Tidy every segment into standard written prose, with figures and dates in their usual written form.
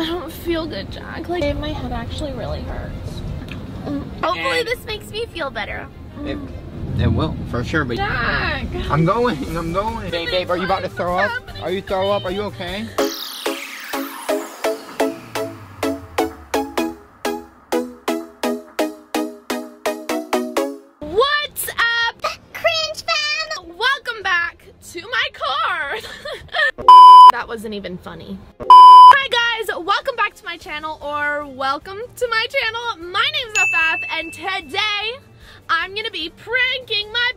I don't feel good, Jack. Like, my head actually really hurts. Hopefully this makes me feel better. It will, for sure, but Jack! I'm going. Babe, are you about to throw up? Are you throw up? Are you okay? What's up, cringe fan? Welcome back to my car. That wasn't even funny. Hi guys, welcome back to my channel, or welcome to my channel. My name's Affaf, and today I'm gonna be pranking my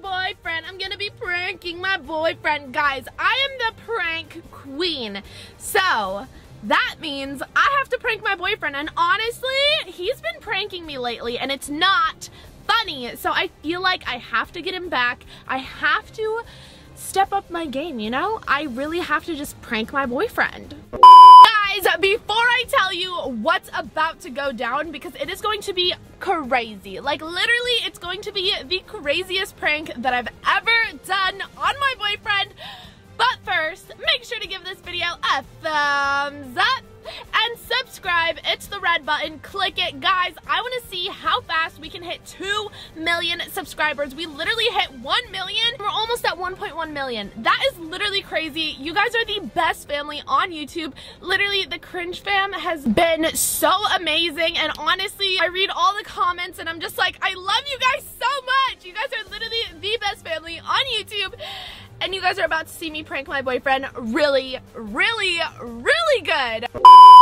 boyfriend. Guys, I am the prank queen. So that means I have to prank my boyfriend, and honestly, he's been pranking me lately and it's not funny. So I feel like I have to get him back. I have to step up my game, you know? I really have to just prank my boyfriend. Guys, before I tell you what's about to go down, because it is going to be crazy. Like, literally, it's going to be the craziest prank that I've ever done on my boyfriend. But first, make sure to give this video a thumbs up and subscribe. It's the red button. Click it. Guys, I want to see how fast we can hit 2 million subscribers. We literally hit 1 million. We're almost at 1.1 million. That is literally crazy. You guys are the best family on YouTube. Literally, the cringe fam has been so amazing, and honestly, I read all the comments and I'm just like, I love you guys so much. You guys are literally the best family on YouTube, and you guys are about to see me prank my boyfriend really, really, really good.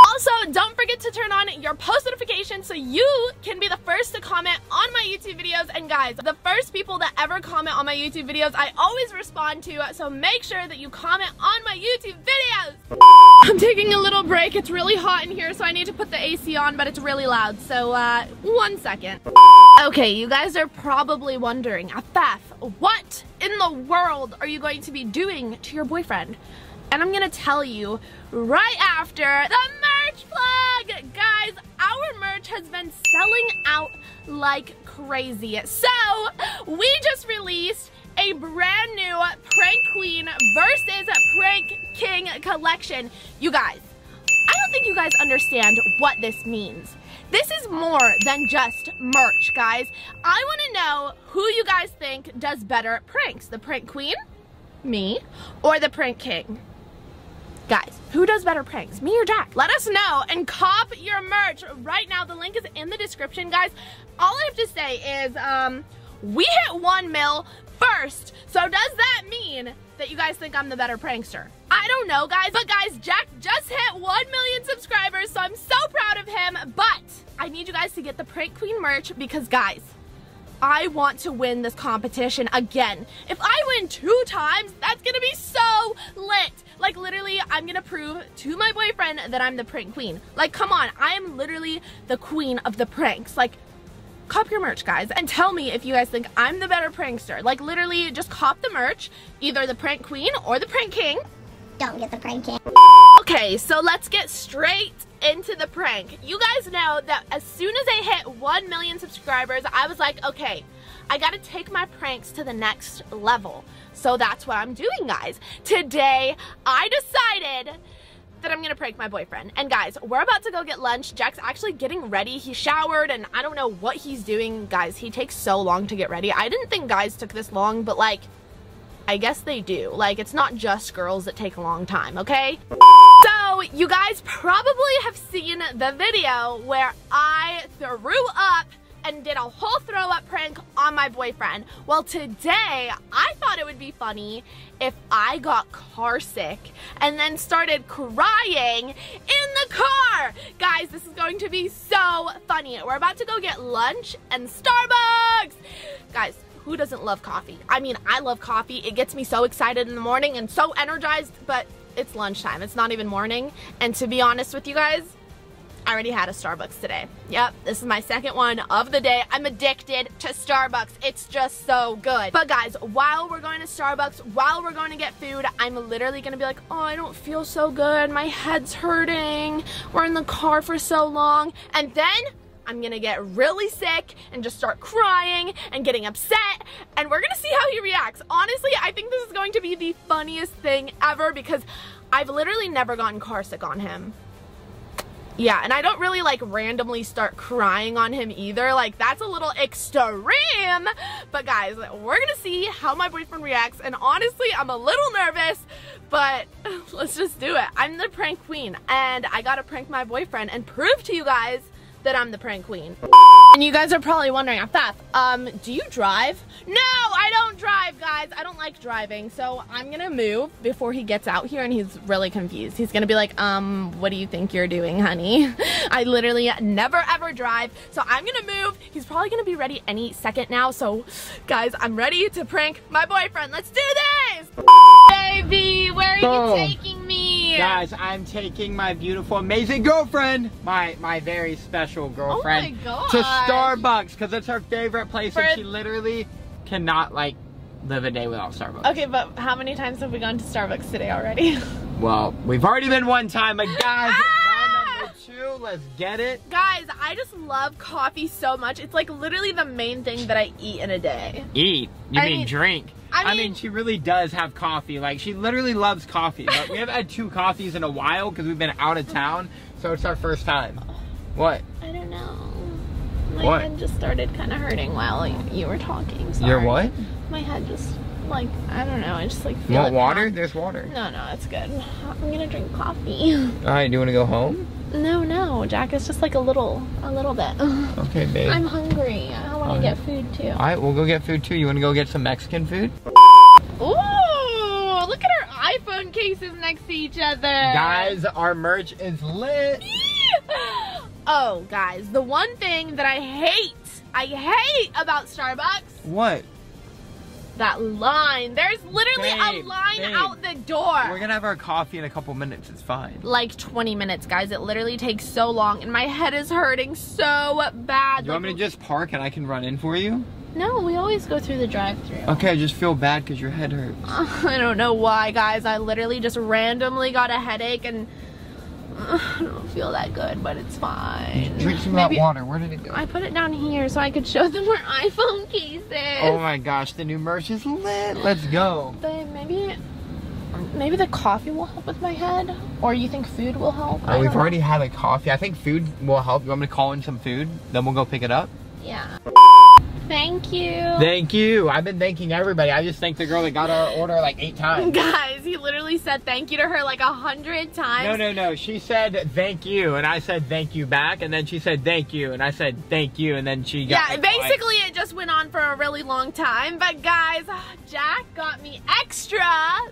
Also, don't forget to turn on your post notifications so you can be the first to comment on my YouTube videos. And guys, the first people that ever comment on my YouTube videos, I always respond to, so make sure that you comment on my YouTube videos. I'm taking a little break. It's really hot in here, so I need to put the AC on, but it's really loud, so one second. Okay, you guys are probably wondering, Affaf, what in the world are you going to be doing to your boyfriend? And I'm gonna tell you right after the merch plug! Guys, our merch has been selling out like crazy. So, we just released a brand new Prank Queen versus Prank King collection. You guys, I don't think you guys understand what this means. This is more than just merch, guys. I wanna know who you guys think does better at pranks, the Prank Queen, me, or the Prank King? Guys, who does better pranks, me or Jack? Let us know and cop your merch right now. The link is in the description, guys. All I have to say is we hit 1 mil first, so does that mean that you guys think I'm the better prankster? I don't know, guys, but guys, Jack just hit 1 million subscribers, so I'm so proud of him, but I need you guys to get the Prank Queen merch because, guys, I want to win this competition again. If I win 2 times, that's gonna be so lit. Like, literally, I'm gonna prove to my boyfriend that I'm the prank queen. Like, come on, I am literally the queen of the pranks. Like, cop your merch, guys, and tell me if you guys think I'm the better prankster. Like, literally, just cop the merch, either the prank queen or the prank king. Don't get the prank king. Okay, so let's get straight into the prank. You guys know that as soon as I hit 1 million subscribers, I was like, okay, I gotta take my pranks to the next level. So that's what I'm doing, guys. Today, I decided that I'm gonna prank my boyfriend. And guys, we're about to go get lunch. Jack's actually getting ready. He showered, and I don't know what he's doing. Guys, he takes so long to get ready. I didn't think guys took this long, but like, I guess they do. Like, it's not just girls that take a long time, okay? So, you guys probably have seen the video where I threw up and did a whole throw up prank on my boyfriend. Well, today, I thought it would be funny if I got car sick and then started crying in the car. Guys, this is going to be so funny. We're about to go get lunch and Starbucks. Guys, who doesn't love coffee? I mean, I love coffee. It gets me so excited in the morning and so energized, but it's lunchtime. It's not even morning. And to be honest with you guys, I already had a Starbucks today. Yep, this is my second one of the day. I'm addicted to Starbucks. It's just so good. But guys, while we're going to Starbucks, while we're going to get food, I'm literally gonna be like, oh, I don't feel so good. My head's hurting. We're in the car for so long. And then I'm gonna get really sick and just start crying and getting upset, and we're gonna see how he reacts. Honestly, I think this is going to be the funniest thing ever because I've literally never gotten car sick on him. Yeah, and I don't really like randomly start crying on him either. Like, that's a little extreme. But guys, we're gonna see how my boyfriend reacts, and honestly, I'm a little nervous, but let's just do it. I'm the prank queen, and I gotta prank my boyfriend and prove to you guys that I'm the prank queen. And you guys are probably wondering, Affaf, do you drive? No, I don't drive, guys. I don't like driving, so I'm gonna move before he gets out here and he's really confused. He's gonna be like, what do you think you're doing, honey? I literally never ever drive, so I'm gonna move. He's probably gonna be ready any second now, so guys, I'm ready to prank my boyfriend. Let's do this! Baby, where are you taking me? Guys, I'm taking my beautiful, amazing girlfriend, my very special girlfriend, to Starbucks, because it's her favorite place, and she literally cannot, like, live a day without Starbucks. Okay, but how many times have we gone to Starbucks today already? Well, we've already been one time, but guys, round number 2, let's get it. Guys, I just love coffee so much. It's, like, literally the main thing that I eat in a day. Eat? You mean drink? I mean, she really does have coffee. Like, she literally loves coffee. But we haven't had 2 coffees in a while because we've been out of town. So it's our first time. What? I don't know. My head just started kind of hurting while you were talking. Sorry. Your what? My head just, like, I don't know. I just, like, feel it. Water? There's water. No, no, it's good. I'm going to drink coffee. All right, do you want to go home? No, no, Jack. It's just, like, a little bit. Okay, babe. I'm hungry. I want to get food, too. All right, we'll go get food, too. You want to go get some Mexican food? Ooh, look at our iPhone cases next to each other. Guys, our merch is lit. Oh, guys, the one thing that I hate about Starbucks. What? That line. There's literally a line out the door. We're gonna have our coffee in a couple minutes. It's fine. Like 20 minutes, guys. It literally takes so long, and my head is hurting so bad. You want me to just park and I can run in for you? No, we always go through the drive-thru. Okay, I just feel bad because your head hurts. I don't know why, guys. I literally just randomly got a headache, and I don't feel that good, but it's fine. Drink some of that water. Where did it go? I put it down here so I could show them our iPhone cases. Oh my gosh, the new merch is lit. Let's go. But maybe the coffee will help with my head, or you think food will help? Oh, we've already had a coffee. I think food will help. You want me to call in some food? Then we'll go pick it up? Yeah. Thank you. Thank you. I've been thanking everybody. I just thanked the girl that got our order like 8 times. Guys, he literally said thank you to her like 100 times. No, no, no. She said thank you, and I said thank you back, and then she said thank you, and I said thank you, and then she got... Yeah, basically it just went on for a really long time, but guys, Jack got me extra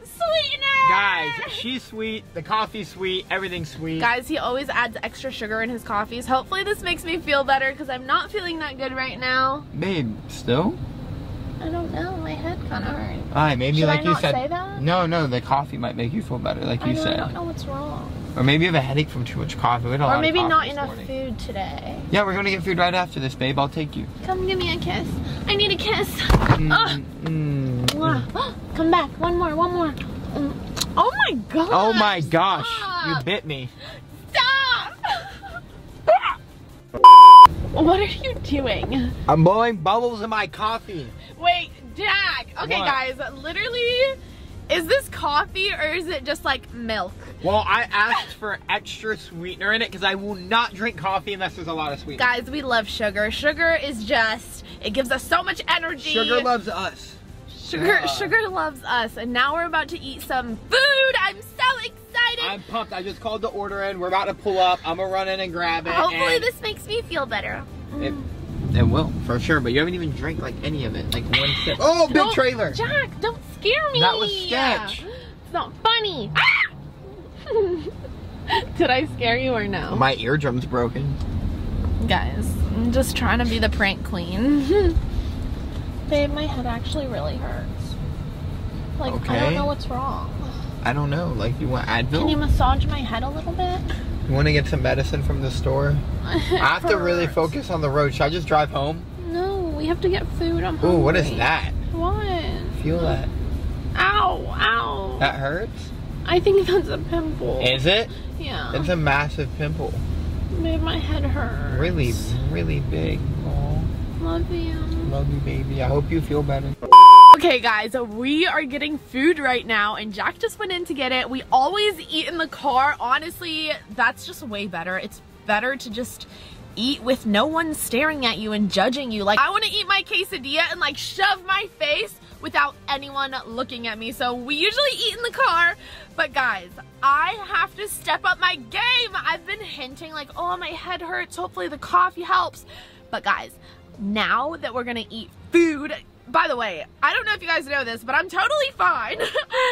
sweetener. Guys, she's sweet. The coffee's sweet. Everything's sweet. Guys, he always adds extra sugar in his coffees. Hopefully this makes me feel better because I'm not feeling that good right now. Babe. Still? I don't know. My head kind of hurts. Alright, maybe like you said. Should I not say that? No, no. The coffee might make you feel better, like you said. I don't know what's wrong. Or maybe you have a headache from too much coffee. We had a lot of coffee this morning. Or maybe not enough food today. Yeah, we're gonna get food right after this, babe. I'll take you. Come give me a kiss. I need a kiss. Come back. One more. Oh my gosh. Oh my gosh. Stop. You bit me. What are you doing? I'm blowing bubbles in my coffee. Wait, Jack. Okay, guys, literally, is this coffee or is it just like milk? Well, I asked for extra sweetener in it because I will not drink coffee unless there's a lot of sweetener. Guys, we love sugar. Sugar is just, it gives us so much energy. Sugar loves us. Sugar loves us. And now we're about to eat some food. I'm so excited. I'm pumped. I just called the order in. We're about to pull up. I'm gonna run in and grab it. Hopefully this makes me feel better. It will, for sure. But you haven't even drank like any of it. Like one sip. Oh, big trailer. Jack, don't scare me. That was sketch. It's not funny. Did I scare you or no? My eardrum's broken. Guys, I'm just trying to be the prank queen. Babe, my head actually really hurts. Like, okay. I don't know what's wrong. I don't know, like, you want Advil? Can you massage my head a little bit? You want to get some medicine from the store? I have to really focus on the road. Should I just drive home? No, we have to get food. I'm hungry. Ooh, what is that? What? Feel that. Ow, ow. That hurts? I think that's a pimple. Is it? Yeah. It's a massive pimple. Babe, my head hurts. Really, really big. Aww. Love you. Love you, baby. I hope you feel better. Okay guys, we are getting food right now, and Jack just went in to get it. We always eat in the car. Honestly, that's just way better. It's better to just eat with no one staring at you and judging you. Like, I want to eat my quesadilla and like shove my face without anyone looking at me. So we usually eat in the car, but guys, I have to step up my game. I've been hinting like, oh, my head hurts, hopefully the coffee helps. But guys, now that we're gonna eat food, by the way, I don't know if you guys know this, but I'm totally fine.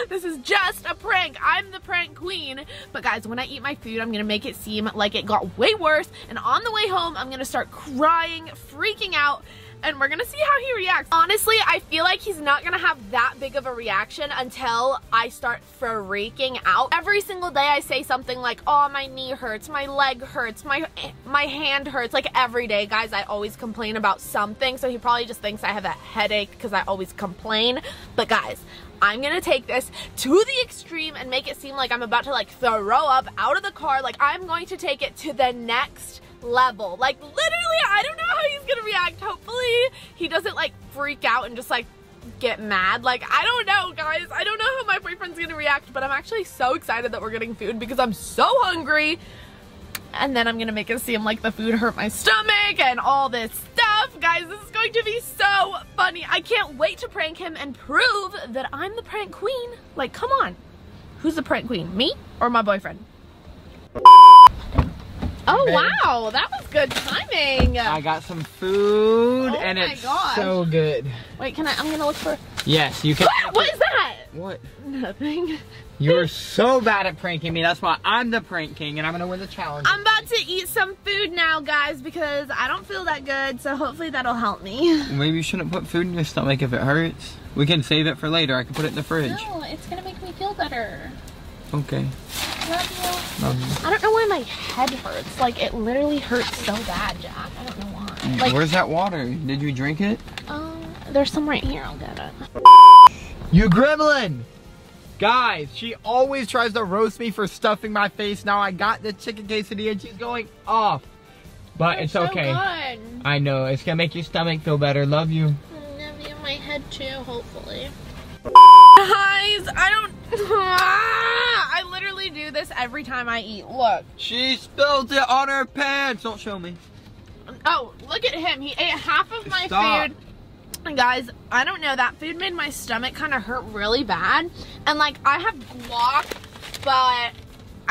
This is just a prank. I'm the prank queen. But guys, when I eat my food, I'm gonna make it seem like it got way worse. And on the way home, I'm gonna start crying, freaking out, and we're gonna see how he reacts. Honestly, I feel like he's not gonna have that big of a reaction until I start freaking out. Every single day I say something like, oh, my knee hurts, my leg hurts, my hand hurts. Like every day, guys, I always complain about something. So he probably just thinks I have a headache because I always complain. But guys, I'm gonna take this to the extreme and make it seem like I'm about to like throw up out of the car. Like I'm going to take it to the next level. Like literally, I don't know how he's gonna react. Hopefully he doesn't like freak out and just like get mad. Like I don't know, guys. I don't know how my boyfriend's gonna react, but I'm actually so excited that we're getting food because I'm so hungry. And then I'm gonna make it seem like the food hurt my stomach and all this stuff. Guys, this is going to be so funny. I can't wait to prank him and prove that I'm the prank queen. Like, come on. Who's the prank queen? Me or my boyfriend? Oh, wow, that was good timing. I got some food and it's so good. Wait, can I? I'm gonna look for. Yes, you can. What is that? What? Nothing. You're so bad at pranking me. That's why I'm the prank king and I'm gonna win the challenge. I'm about to eat some food now, guys, because I don't feel that good. So hopefully that'll help me. Maybe you shouldn't put food in your stomach if it hurts. We can save it for later. I can put it in the fridge. No, it's gonna make me feel better. Okay. I don't know why my head hurts. Like, it literally hurts so bad, Jack. I don't know why. Like, where's that water? Did you drink it? There's some right here. I'll get it. You gremlin! Guys, she always tries to roast me for stuffing my face. Now I got the chicken quesadilla and she's going off. But it's okay. So I know. It's going to make your stomach feel better. Love you. I love you. My head too, hopefully. Guys, I don't... I literally do this every time I eat. Look. She spilled it on her pants. Don't show me. Oh, look at him. He ate half of my food. And guys, I don't know. That food made my stomach kind of hurt really bad. And like, I have guac, but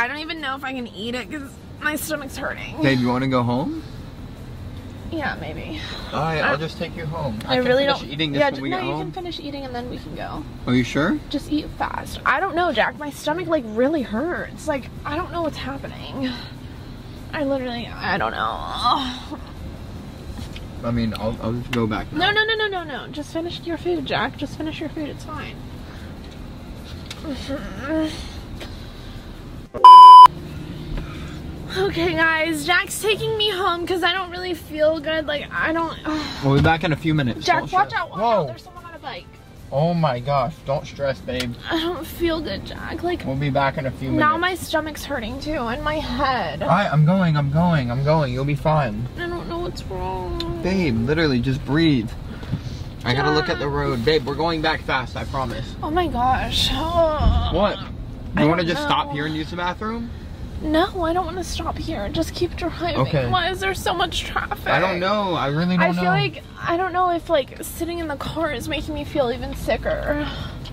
I don't even know if I can eat it because my stomach's hurting. Babe, you want to go home? Yeah, maybe. All right, I'll just take you home. I really don't. Eating this when we get home. No, you can finish eating and then we can go. Are you sure? Just eat fast. I don't know, Jack. My stomach like really hurts. Like I don't know what's happening. I literally, I don't know. I mean, I'll just go back now. No. Just finish your food, Jack. Just finish your food. It's fine. Okay, guys, Jack's taking me home because I don't really feel good. Like, I don't... We'll be back in a few minutes. Jack, watch out. There's someone on a bike. Oh, my gosh. Don't stress, babe. I don't feel good, Jack. Like... We'll be back in a few minutes. Now my stomach's hurting, too, and my head. All right, I'm going. You'll be fine. I don't know what's wrong. Babe, literally, just breathe. Jack. I gotta look at the road. Babe, we're going back fast, I promise. Oh, my gosh. What? You want to just stop here and use the bathroom? No, I don't want to stop here. Just keep driving. Okay. Why is there so much traffic? I don't know. I really don't know. I feel like, I don't know if like sitting in the car is making me feel even sicker.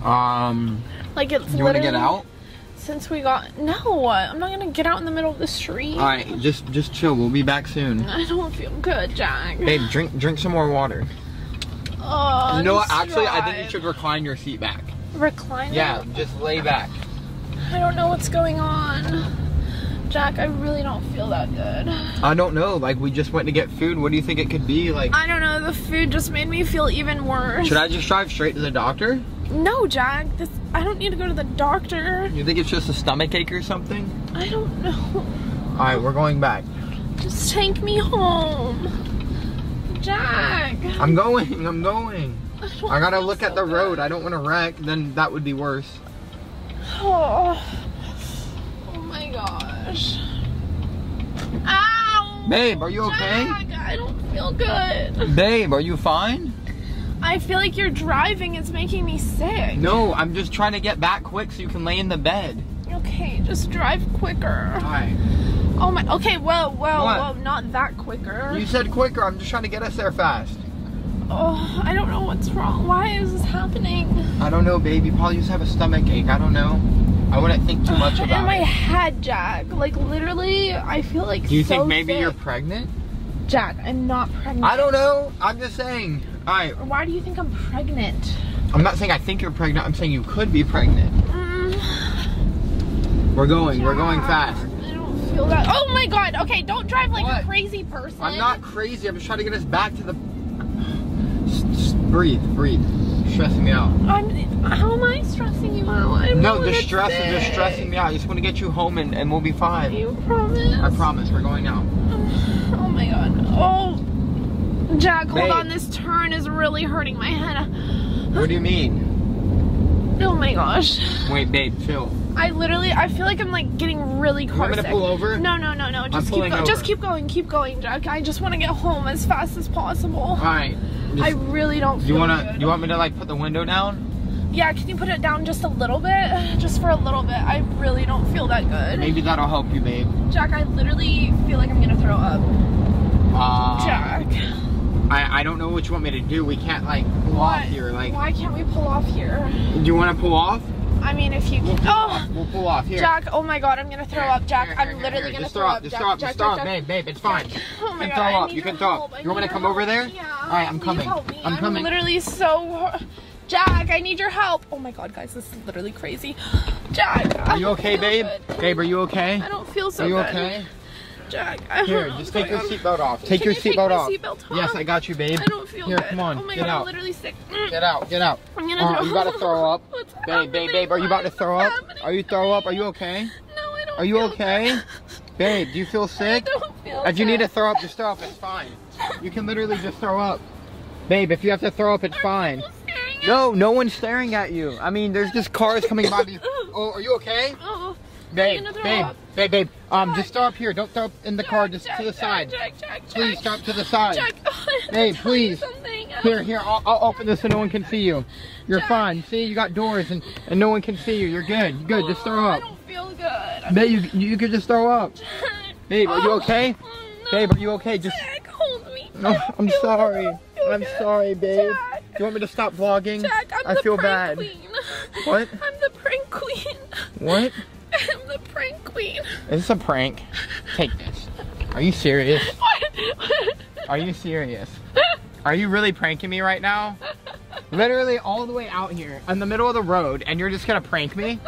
Like it's you want to get out? Since we got, no, I'm not going to get out in the middle of the street. All right, just chill. We'll be back soon. I don't feel good, Jack. Babe, drink some more water. Oh, you know what? Actually, I think you should recline your seat back. Recline? Yeah, just lay back. I don't know what's going on. Jack, I really don't feel that good. I don't know. Like, we just went to get food. What do you think it could be? Like, I don't know. The food just made me feel even worse. Should I just drive straight to the doctor? No, Jack. I don't need to go to the doctor. You think it's just a stomach ache or something? I don't know. All right, we're going back. Just take me home. Jack. I'm going. I gotta look at the road. I don't want to wreck. Then that would be worse. Oh my God. Ow! Babe, are you okay? Jack, I don't feel good. Babe, are you fine? I feel like your driving is making me sick. No, I'm just trying to get back quick so you can lay in the bed. Okay, just drive quicker. Alright. Oh my, okay, well, not that quicker. You said quicker, I'm just trying to get us there fast. Oh, I don't know what's wrong. Why is this happening? I don't know, baby. Probably just have a stomach ache. I don't know. I wouldn't think too much about it. In my head, Jack. Like, literally, I feel like Do you think maybe you're pregnant? Jack, I'm not pregnant. I don't know. I'm just saying. All right. Why do you think I'm pregnant? I'm not saying I think you're pregnant. I'm saying you could be pregnant. We're going. Jack. We're going fast. Feel that. Oh my god, okay, don't drive like a crazy person. I'm not crazy, I'm just trying to get us back to the... Just breathe. You're stressing me out. How am I stressing you out? No, the stress is just stressing me out. I just want to get you home and we'll be fine. You promise? I promise, we're going now. Oh my god. Oh, Jack, hold on, this turn is really hurting my head. What do you mean? Oh my gosh. Wait, babe, chill. I feel like I'm like getting really car sick. You want me to pull over? No. Just keep going. Keep going, Jack. I just want to get home as fast as possible. All right. I really don't feel good. You want me to like put the window down? Yeah, can you put it down just a little bit? Just for a little bit. I really don't feel that good. Maybe that'll help you, babe. Jack, I literally feel like I'm going to throw up. Jack. I don't know what you want me to do. We can't like pull off here. Like, why can't we pull off here? Do you want to pull off? I mean, if you can. We'll pull off here. Jack, oh my god, I'm gonna throw up, Jack. I'm literally gonna throw up. Just throw up, just throw up, babe, it's fine. Oh my god, I need your help. You can throw up. You want me to come over there? Yeah. Alright, I'm coming. I'm coming. I'm literally so. Jack, I need your help. Oh my god, guys, this is literally crazy. Jack. Are you okay, babe? Babe, are you okay? I don't feel so good. Are you okay? Jack, here, just take your seatbelt off. Take your seatbelt off. Yes, I got you, babe. I don't feel good. Come on, oh my God, I'm literally sick. Get out, get out. I'm gonna throw up. You about to throw up? What's happening? Babe, are you about to throw up? Are you throw up? Are you okay? No, I don't. Are you okay, babe? Do you feel sick? I don't feel If you need to throw up, just throw up. It's fine. You can literally just throw up, babe. If you have to throw up, it's fine. No, no one's staring at you. I mean, there's just cars coming by. Oh, are you okay? Oh. Babe, just throw up here. Don't throw up in the car, just to the side. Jack, please, stop to the side. Jack, babe, please. Here, I'll open this so no one can see you. You're fine. See, you got doors and no one can see you. You're good. You're good. Just throw up. I don't feel good. Babe, you could just throw up. Babe, are you okay? No. Babe, are you okay? Just hold me. No, I'm sorry. I'm sorry, babe. Jack. Do you want me to stop vlogging? Jack, I feel bad. What? I'm the prank queen. What? I'm the prank queen. Is this a prank? Take this. Are you serious? What? Are you serious? Are you really pranking me right now? Literally all the way out here in the middle of the road and you're just gonna prank me?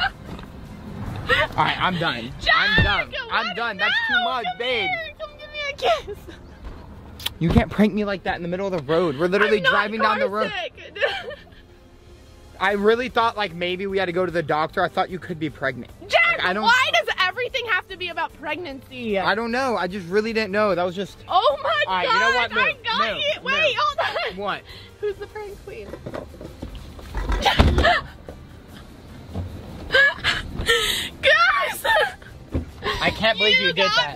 Alright, I'm done. Jack, I'm done. That's too much, babe. Here. Come give me a kiss. You can't prank me like that in the middle of the road. We're literally driving down the road. I really thought like maybe we had to go to the doctor. I thought you could be pregnant. Jack, like, why does everything have to be about pregnancy? I don't know. I just really didn't know. That was just. Oh my god! You know what? I got it. Wait, hold on. What? Who's the prank queen? Guys! I can't believe you did that.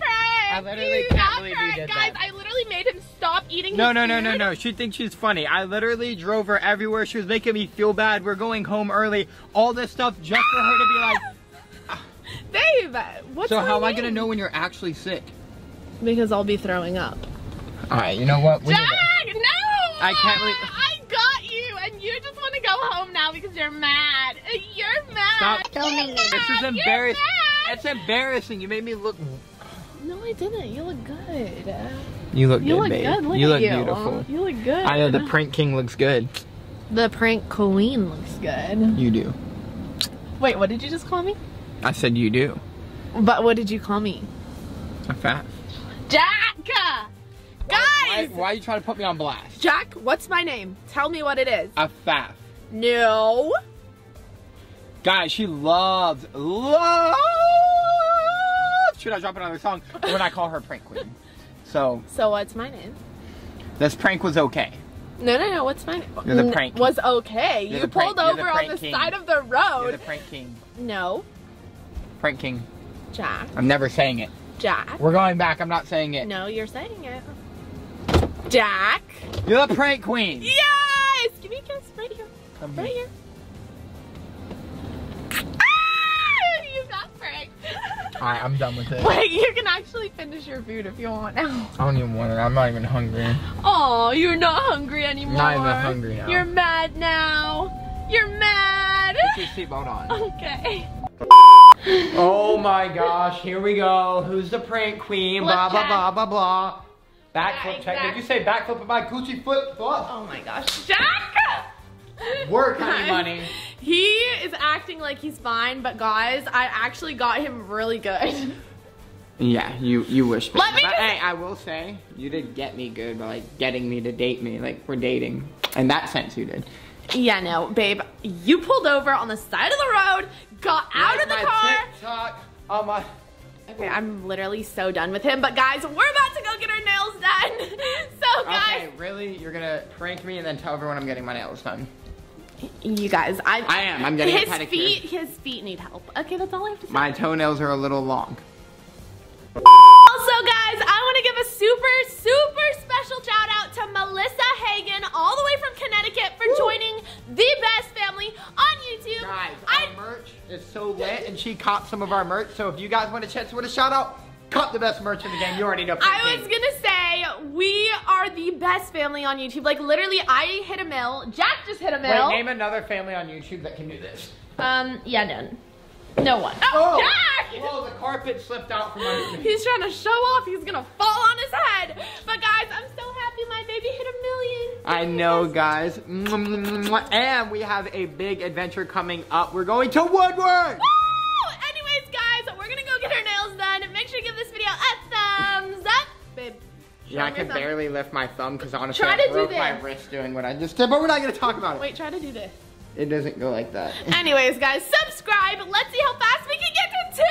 I literally can't believe you did that. Guys, I literally made him stop eating his food. No. She thinks she's funny. I literally drove her everywhere. She was making me feel bad. We're going home early. All this stuff just for her to be like... Babe, what's So how am I going to know when you're actually sick? Because I'll be throwing up. Alright, you know what? Jack, no! I can't believe... I got you, and you just want to go home now because you're mad. You're mad. Stop telling me. This is embarrassing. It's embarrassing. You made me look... No, I didn't. You look good. You look good, babe. You look beautiful. You look good. I know the prank king looks good. The prank queen looks good. You do. Wait, what did you just call me? I said you do. But what did you call me? Affaf. Jack! Guys! Why are you trying to put me on blast? Jack, what's my name? Tell me what it is. Affaf. No. Guys, she loves. Should I drop another song when I call her prank queen? So what's my name? This prank was okay. No, what's my name? You're the prank king. Was okay. You pulled over on the side of the road. You're the prank king. No. Prank king. Jack. I'm never saying it. Jack. We're going back. I'm not saying it. No, you're saying it. Jack. You're the prank queen. Yes! Give me a kiss right here. Right here. Ah! You got pranked. Alright, I'm done with it. Like, you can actually finish your food if you want now. I don't even want it. I'm not even hungry. Oh, you're not hungry anymore. Not even hungry now. You're mad now. You're mad. Put your seatbelt on. Okay. Oh my gosh, here we go. Who's the prank queen? Blah, blah, blah, blah, blah. Backflip check. Exactly. Did you say backflip with my Gucci flip flop? Oh my gosh. Jack! Work, honey bunny. He is acting like he's fine, but guys, I actually got him really good. Yeah, you wish. Let me. But hey, I will say, you did get me good by like getting me to date me. Like, we're dating. In that sense, you did. Yeah, no, babe. You pulled over on the side of the road, got out of the car. TikTok on my... Okay, I'm literally so done with him. But guys, we're about to go get our nails done. So guys. Okay, really? You're gonna prank me and then tell everyone I'm getting my nails done? You guys, I am. I'm getting a pedicure. His feet need help. Okay, that's all I have to say. My toenails are a little long. Also, guys, I want to give a super, super special shout out to Melissa Hagen, all the way from Connecticut, for joining the best family on YouTube. Guys, our merch is so lit, and she copped some of our merch. So if you guys want a chance to win a shout out, cop the best merch in the game. You already know. I was gonna say, we are the best family on YouTube. Like, literally, I hit a mill. Jack just hit a mill. Wait, name another family on YouTube that can do this. Yeah, none. No one. Oh, Jack! Whoa, the carpet slipped out from under me. He's trying to show off. He's gonna fall on his head. But guys, I'm so happy my baby hit 1 million. I know, guys. And we have a big adventure coming up. We're going to Woodward. Woo! Anyways, guys, we're gonna go get our nails done. Make sure to give this video a thumbs up, babe. Yeah, I can barely lift my thumb because honestly, I broke my wrist doing what I just did. But we're not gonna talk about it. Wait, try to do this. It doesn't go like that. Anyways, guys, subscribe. Let's see how fast we can get to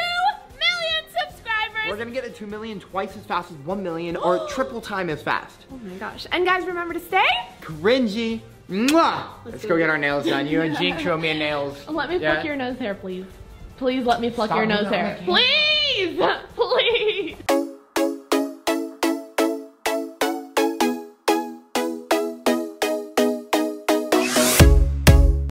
2 million subscribers. We're going to get to 2 million twice as fast as 1 million or triple time as fast. Oh, my gosh. And, guys, remember to stay cringy. Mwah. Let's go get our nails done. You and Jeek show me nails. Let me pluck your nose hair, please. Please let me pluck your nose hair. Please.